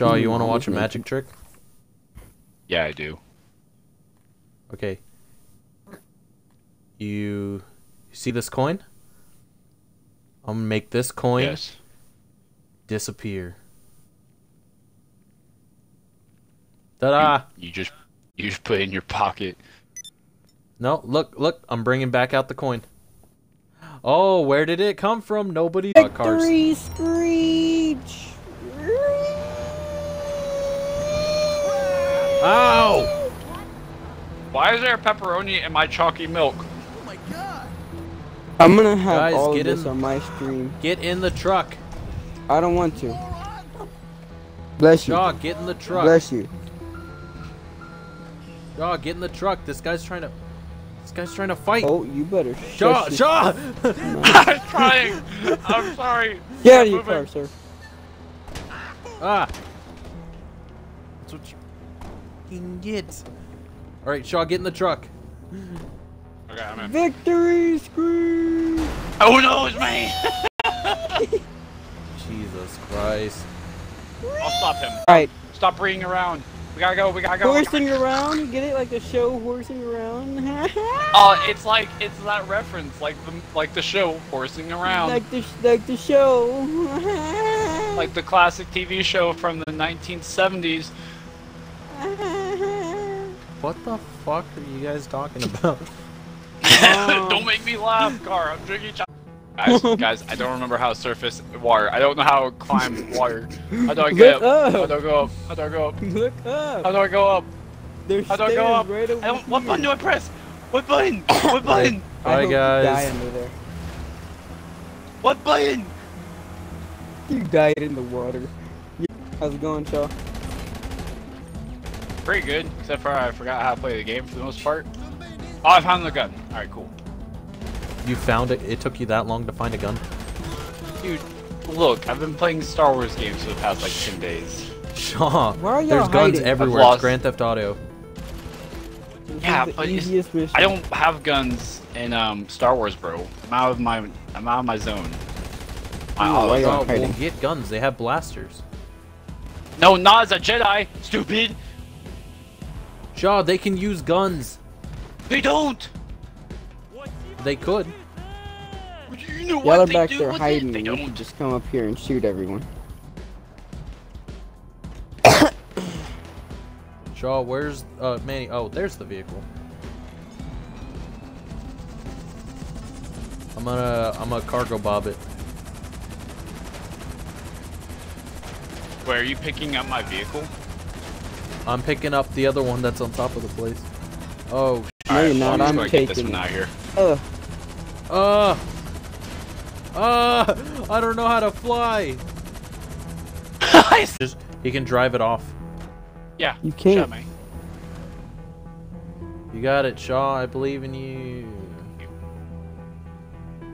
Jaw, you want to watch a magic trick? Yeah, I do. Okay. You see this coin? I'm going to make this coin disappear. Ta-da! You just put it in your pocket. No, look. I'm bringing back out the coin. Oh, where did it come from? Nobody... Victory screech! Ow! Why is there a pepperoni in my chalky milk? Oh my god! I'm gonna have all of this on my stream. Get in the truck. I don't want to. Bless you. Jaw, get in the truck. Bless you. Jaw, get in the truck. This guy's trying to fight. Oh, you better. Jaw! I'm trying. I'm sorry. Get out of your car, sir. Ah. That's what you can get. All right, Jaw, get in the truck. Okay, I'm in. Victory scream! Oh no, it's me! Jesus Christ! I'll stop him. All right, stop bringing around. We gotta go. We gotta go. Horsing around? Get it? Like the show Horsing Around? Oh, it's that reference, like the show Horsing Around. Like the show. Like the classic TV show from the 1970s. What the fuck are you guys talking about? Don't make me laugh, Gar. I'm drinking chocolate. Guys, I don't remember how to surface water. I don't know how to climb water. How do I get up? How do I go up? How do I go up? Look up! How do I go up? How do I go up? Right over what button do I press? What button? What button? Alright guys. What button? You died in the water. How's it going, Shaw? Pretty good, except for I forgot how to play the game for the most part. Oh, I found the gun. Alright, cool. You found it? It took you that long to find a gun? Dude, look, I've been playing Star Wars games for the past like 10 days. Shaw, there's guns everywhere. It's Grand Theft Auto. Yeah, but I don't have guns in Star Wars, bro. I'm out of my zone. Oh, well, get guns. They have blasters. No, not as a Jedi, stupid. Shaw, they can use guns. They don't. They could. You know what? Y'all are back there hiding. They don't just come up here and shoot everyone. Shaw, where's Manny? Oh, there's the vehicle. I'm gonna cargo bob it. Wait, are you picking up my vehicle? I'm picking up the other one that's on top of the place. Oh. Alright, well, I'm gonna get this one out here. I don't know how to fly. He can drive it off. Yeah, you can't. You got it, Shaw. I believe in you.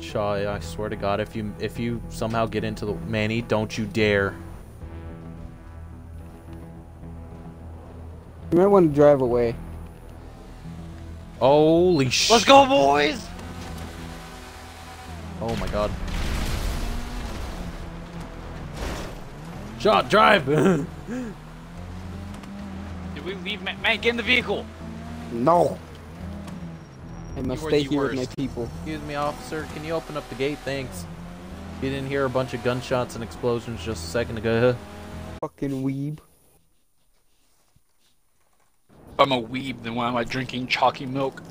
Shaw, I swear to God, if you somehow get into the Manny, don't you dare. You might want to drive away. Holy shit. Let's go, boys! Oh my god. Shot, drive! Did we leave Matt in the vehicle? No. I must stay here with my people. Excuse me, officer. Can you open up the gate? Thanks. You didn't hear a bunch of gunshots and explosions just a second ago. Fucking weeb. If I'm a weeb, then why am I drinking chalky milk?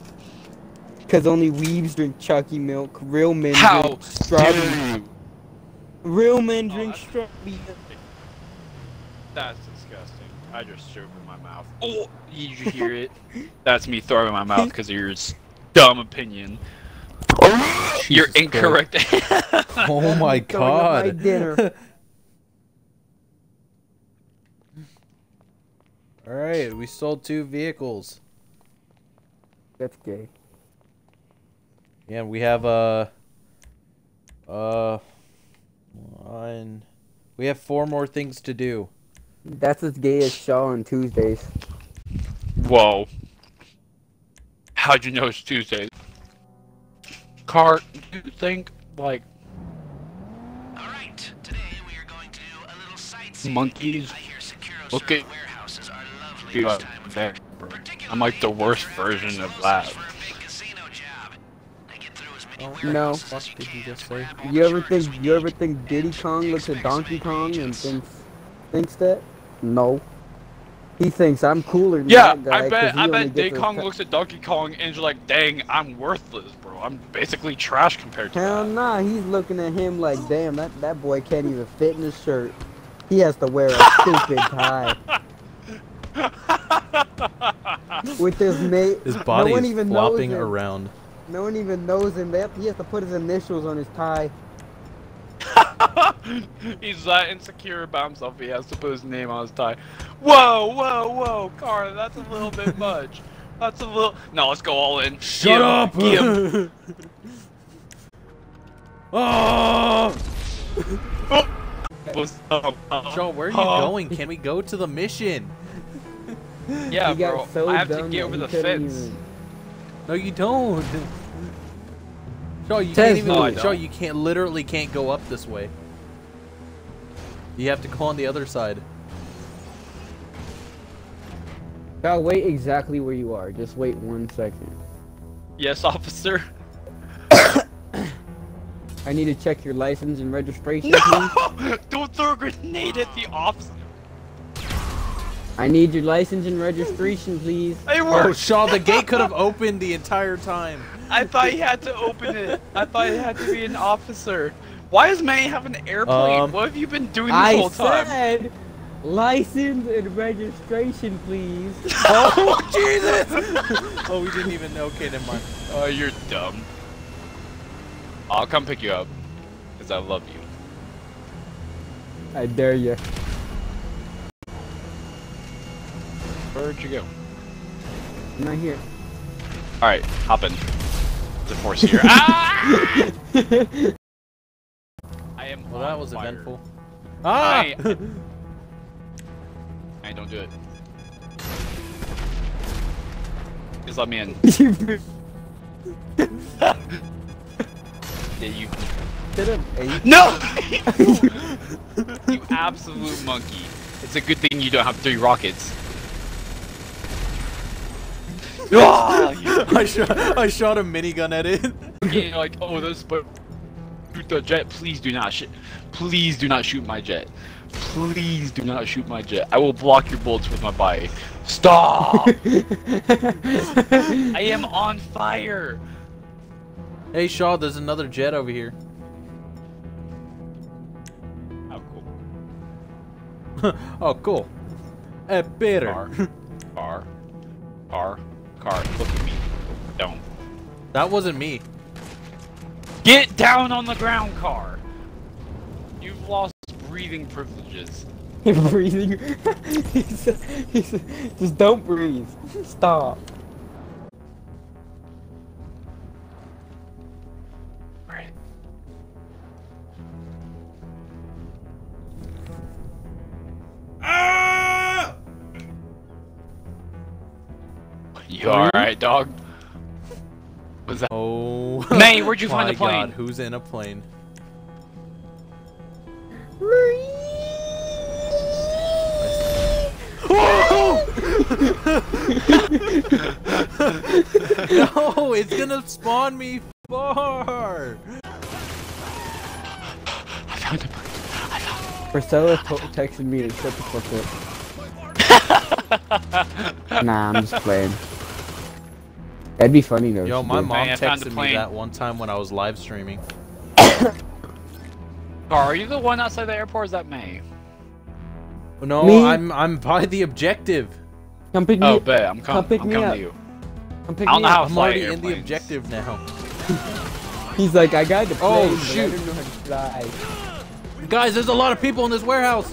Because only weebs drink chalky milk. Real men drink strawberry. Real men drink strawberry. That's disgusting. I just threw it in my mouth. Oh, did you hear it? That's me throwing in my mouth because of your dumb opinion. You're incorrect. Oh my god. My dinner. Alright, we sold 2 vehicles. That's gay. Yeah, we have we have 4 more things to do. That's as gay as Shaw on Tuesdays. Whoa. How'd you know it's Tuesdays? Car, do you think, like... Alright, today we are going to do a little sightseeing. Monkeys. I hear security. Look at you up there, bro. I'm like the worst version of that. No. What did you just say? You ever think Diddy Kong looks at Donkey Kong and thinks that? No. He thinks I'm cooler than that guy. Yeah, I bet Diddy Kong looks at Donkey Kong and is like, dang, I'm worthless, bro. I'm basically trash compared to that. Hell nah, he's looking at him like, damn, that boy can't even fit in his shirt. He has to wear a stupid tie. With his mate, his body is flopping around. No one even knows him. He has to put his initials on his tie. He's that insecure about himself. He has to put his name on his tie. Whoa, whoa, whoa, Carter, that's a little bit much. That's a little... No, let's go all in. Shut up! Oh! Joe, where are you going? Can we go to the mission? Yeah, bro. So I have to get over the fence. No, you don't. Shaw, you can't even. No, Shaw, you can't. Literally, can't go up this way. You have to go on the other side. Shaw, wait exactly where you are. Just wait 1 second. Yes, officer. I need to check your license and registration. No! Don't throw a grenade at the officer. I need your license and registration, please. It worked. Oh, Shaw, the gate could have opened the entire time. I thought you had to open it. I thought it had to be an officer. Why does Manny have an airplane? What have you been doing this whole time? I said, license and registration, please. Oh, Jesus! Oh, we didn't even know. Okay, never mind. Oh, you're dumb. I'll come pick you up, because I love you. I dare you. Where'd you go? I'm not here. Alright, hop in. The force here. Ah! I am. Well, that was fire. Eventful. Ah! I don't do it. Just let me in. Yeah, you. No! You absolute monkey. It's a good thing you don't have 3 rockets. I shot a minigun at it. Yeah, like, oh, this, but shoot the jet. Please do not shoot. Please do not shoot my jet. Please do not shoot my jet. I will block your bullets with my body. Stop! I am on fire. Hey, Shaw, there's another jet over here. How cool! Oh, cool. A bitter. Car, look at me. Don't. That wasn't me. Get down on the ground, car. You've lost breathing privileges. Breathing? Just don't breathe. Stop. Right. Ah! You alright, dog? Was that? Oh. May, where'd you find the plane? God, who's in a plane? No, it's gonna spawn me far. I found a plane. Priscilla texted me to shut the fuck up. Nah, I'm just playing. That'd be funny though. Yo, my mom texted me that one time when I was live streaming. Are you the one outside the airport? Or is that May? No, me? I'm by the objective. Come pick me up. Oh, bet I'm coming. I'm coming to you. Come pick me up. I don't know how to fly airplanes. I'm already in the objective now. He's like, I got the plane. Oh shoot! I didn't know how to fly. Guys, there's a lot of people in this warehouse.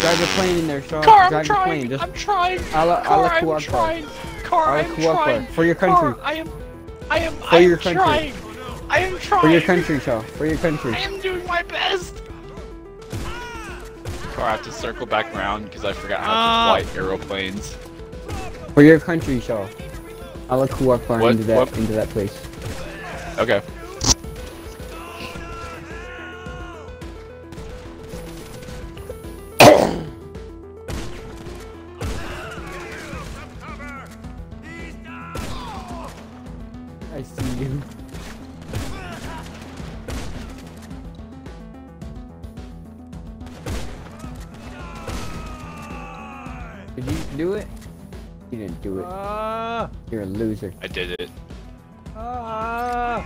Drive the plane in there, Sean. Car, I'm trying. I'm trying. I'm trying. Car, I'm trying. For your country. Car, I am trying. I am trying. For your country, Shaw. For your country. I am doing my best. Car, I have to circle back around because I forgot how to fly aeroplanes. For your country, Shaw. I'll let you walk far into that place. Okay. you. Did you do it? You didn't do it. You're a loser. I did it. Man,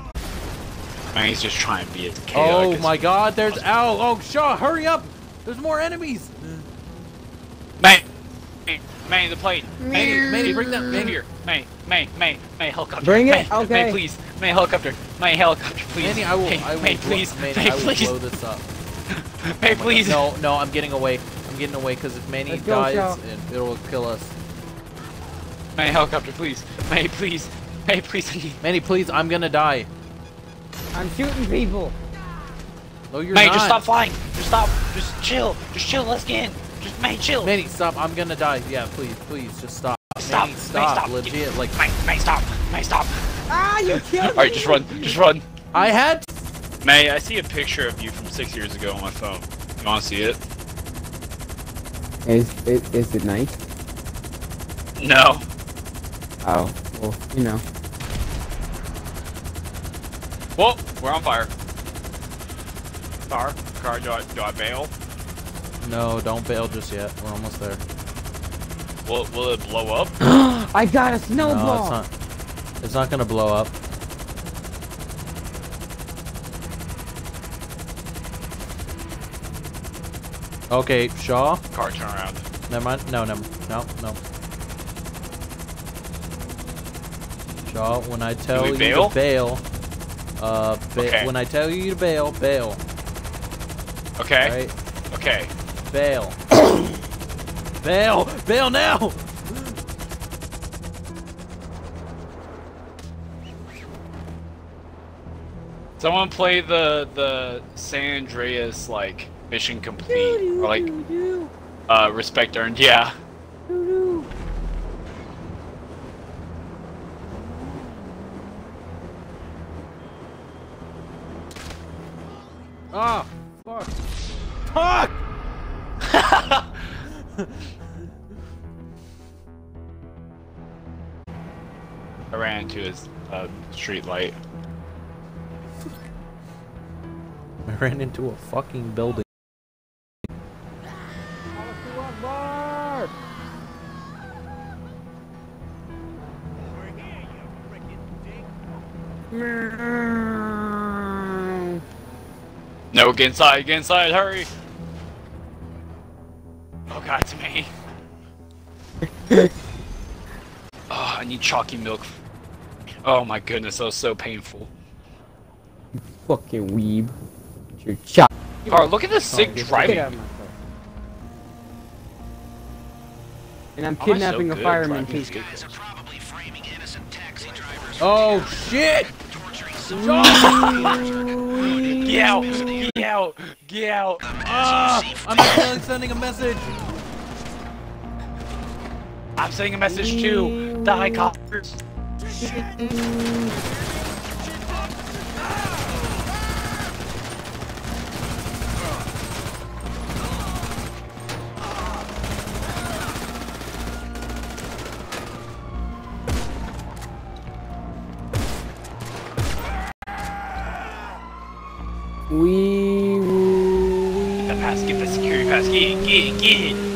he's just trying to be a chaotic. Oh my god, there's Owl! Oh, Shaw, hurry up! There's more enemies! Man! Manny, the plane! Manny, bring that plane here! Manny, helicopter! Bring it! Manny, okay! Manny, please! Manny, helicopter! Manny, helicopter, please! Manny, I will Manny, please! Manny, I will blow this up. Manny, please! No, no, I'm getting away. I'm getting away, because if Manny dies, it will kill us. Manny, helicopter, please! Manny, please! Manny, please! Manny, please, I'm gonna die. I'm shooting people! No, you're not! Manny, just stop flying! Just stop! Just chill! Just chill, let's get in! Just Manny, chill! Manny, stop! I'm gonna die! Yeah, please, please, just stop! Stop! Manny, stop! Legit, like... Manny, stop! Manny, stop! Ah, you killed me! Alright, just run! Just run! I had... Manny, I see a picture of you from 6 years ago on my phone. You wanna see it? Is it nice? No. Oh. Well, you know. Whoa! We're on fire. Car? Car, do I bail? No, don't bail just yet. We're almost there. Will it blow up? I got a snowball! No, it's not gonna blow up. Okay, Shaw? Car, turn around. Never mind. No. Shaw, when I tell you to bail... okay. When I tell you to bail, bail. Okay. Right. Okay. Bail. Bail! Bail now! Someone play the San Andreas, like, mission complete. Or like respect earned, yeah. Ah, fuck. Fuck! I ran into his street light. I ran into a fucking building. No, get inside, hurry! Oh god, it's me. Oh, I need chalky milk. Oh my goodness, that was so painful. You fucking weeb. Your chop. Oh, look at this sick driving. And I'm kidnapping a fireman too. These guys are probably framing innocent taxi drivers. Oh shit! Get out! Get out! Get out! I'm accidentally sending a message! I'm sending a message to the high coppers! Get the security pass. Get it.